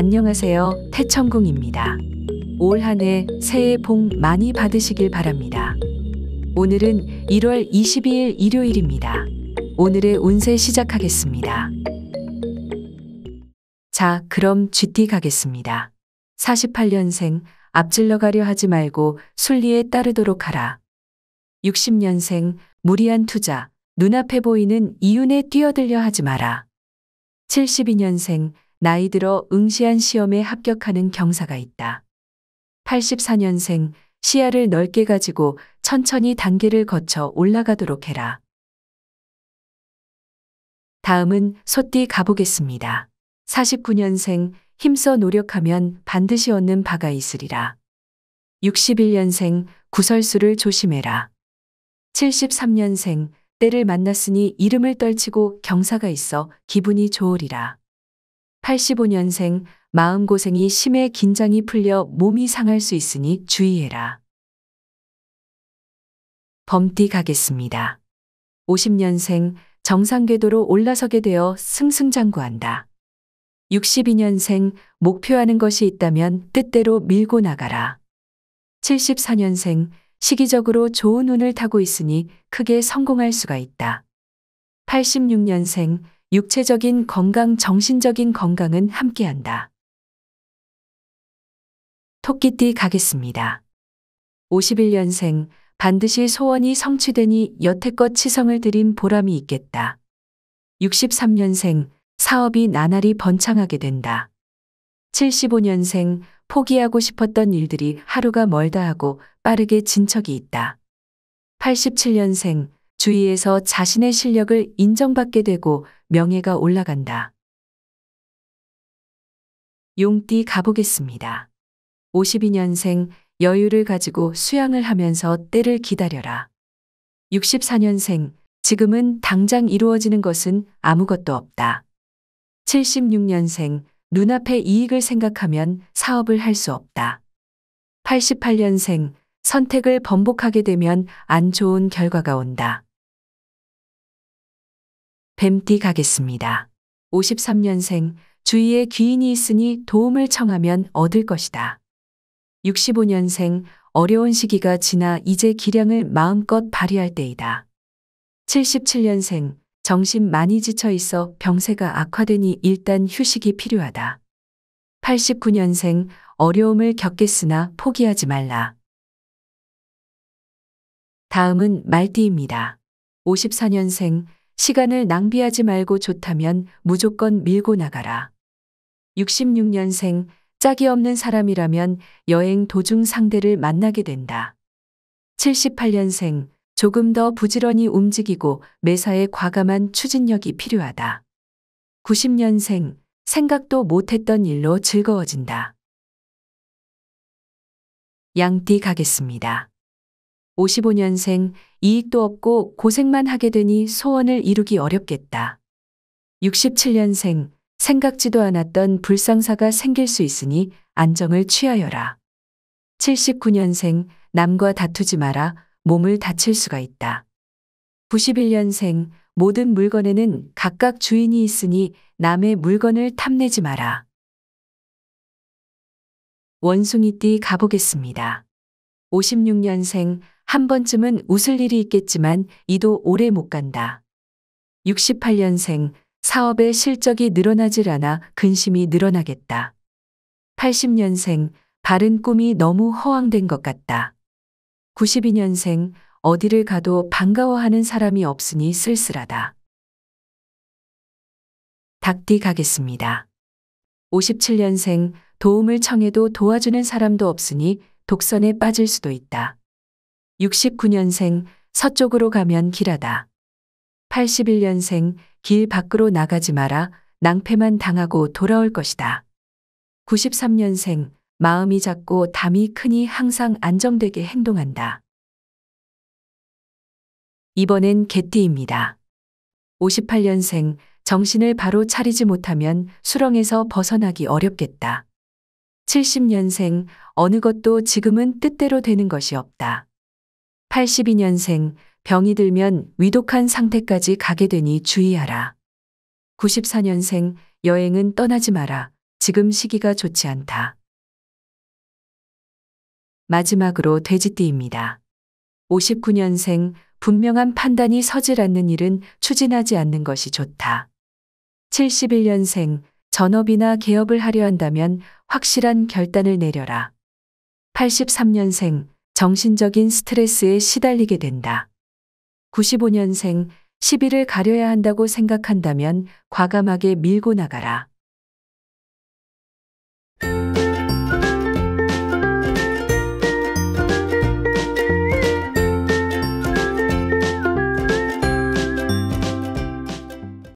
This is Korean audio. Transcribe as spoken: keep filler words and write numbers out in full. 안녕하세요. 태청궁입니다. 올 한 해 새해 복 많이 받으시길 바랍니다. 오늘은 일월 이십이일 일요일입니다. 오늘의 운세 시작하겠습니다. 자, 그럼 쥐띠 가겠습니다. 사십팔년생 앞질러 가려 하지 말고 순리에 따르도록 하라. 육십년생 무리한 투자, 눈앞에 보이는 이윤에 뛰어들려 하지 마라. 칠십이년생 나이 들어 응시한 시험에 합격하는 경사가 있다. 팔십사년생 시야를 넓게 가지고 천천히 단계를 거쳐 올라가도록 해라. 다음은 소띠 가보겠습니다. 사십구년생 힘써 노력하면 반드시 얻는 바가 있으리라. 육십일년생 구설수를 조심해라. 칠십삼년생 때를 만났으니 이름을 떨치고 경사가 있어 기분이 좋으리라. 팔십오년생 마음고생이 심해 긴장이 풀려 몸이 상할 수 있으니 주의해라. 범띠 가겠습니다. 오십년생 정상궤도로 올라서게 되어 승승장구한다. 육십이년생 목표하는 것이 있다면 뜻대로 밀고 나가라. 칠십사년생 시기적으로 좋은 운을 타고 있으니 크게 성공할 수가 있다. 팔십육년생 육체적인 건강, 정신적인 건강은 함께한다. 토끼띠 가겠습니다. 오십일년생 반드시 소원이 성취되니 여태껏 치성을 들인 보람이 있겠다. 육십삼년생 사업이 나날이 번창하게 된다. 칠십오년생 포기하고 싶었던 일들이 하루가 멀다 하고 빠르게 진척이 있다. 팔십칠년생 주위에서 자신의 실력을 인정받게 되고 명예가 올라간다. 용띠 가보겠습니다. 오십이년생 여유를 가지고 수양을 하면서 때를 기다려라. 육십사년생 지금은 당장 이루어지는 것은 아무것도 없다. 칠십육년생 눈앞의 이익을 생각하면 사업을 할 수 없다. 팔십팔년생 선택을 번복하게 되면 안 좋은 결과가 온다. 뱀띠 가겠습니다. 오십삼년생 주위에 귀인이 있으니 도움을 청하면 얻을 것이다. 육십오년생 어려운 시기가 지나 이제 기량을 마음껏 발휘할 때이다. 칠십칠년생 정신 많이 지쳐 있어 병세가 악화되니 일단 휴식이 필요하다. 팔십구년생 어려움을 겪겠으나 포기하지 말라. 다음은 말띠입니다. 오십사년생 시간을 낭비하지 말고 좋다면 무조건 밀고 나가라. 육십육년생 짝이 없는 사람이라면 여행 도중 상대를 만나게 된다. 칠십팔년생 조금 더 부지런히 움직이고 매사에 과감한 추진력이 필요하다. 구십년생 생각도 못했던 일로 즐거워진다. 양띠 가겠습니다. 오십오년생 이익도 없고 고생만 하게 되니 소원을 이루기 어렵겠다. 육십칠년생 생각지도 않았던 불상사가 생길 수 있으니 안정을 취하여라. 칠십구년생 남과 다투지 마라. 몸을 다칠 수가 있다. 구십일년생 모든 물건에는 각각 주인이 있으니 남의 물건을 탐내지 마라. 원숭이띠 가보겠습니다. 오십육년생 한 번쯤은 웃을 일이 있겠지만 이도 오래 못 간다. 육십팔년생 사업의 실적이 늘어나질 않아 근심이 늘어나겠다. 팔십년생 바른 꿈이 너무 허황된 것 같다. 구십이년생 어디를 가도 반가워하는 사람이 없으니 쓸쓸하다. 닭띠 가겠습니다. 오십칠년생 도움을 청해도 도와주는 사람도 없으니 독선에 빠질 수도 있다. 육십구년생 서쪽으로 가면 길하다. 팔십일년생 길 밖으로 나가지 마라. 낭패만 당하고 돌아올 것이다. 구십삼년생 마음이 작고 담이 크니 항상 안정되게 행동한다. 이번엔 개띠입니다. 오십팔년생 정신을 바로 차리지 못하면 수렁에서 벗어나기 어렵겠다. 칠십년생 어느 것도 지금은 뜻대로 되는 것이 없다. 팔십이년생 병이 들면 위독한 상태까지 가게 되니 주의하라. 구십사년생 여행은 떠나지 마라. 지금 시기가 좋지 않다. 마지막으로 돼지띠입니다. 오십구 년생 분명한 판단이 서질 않는 일은 추진하지 않는 것이 좋다. 칠십일 년생 전업이나 개업을 하려 한다면 확실한 결단을 내려라. 팔십삼 년생 정신적인 스트레스에 시달리게 된다. 구십오 년생 시비를 가려야 한다고 생각한다면 과감하게 밀고 나가라.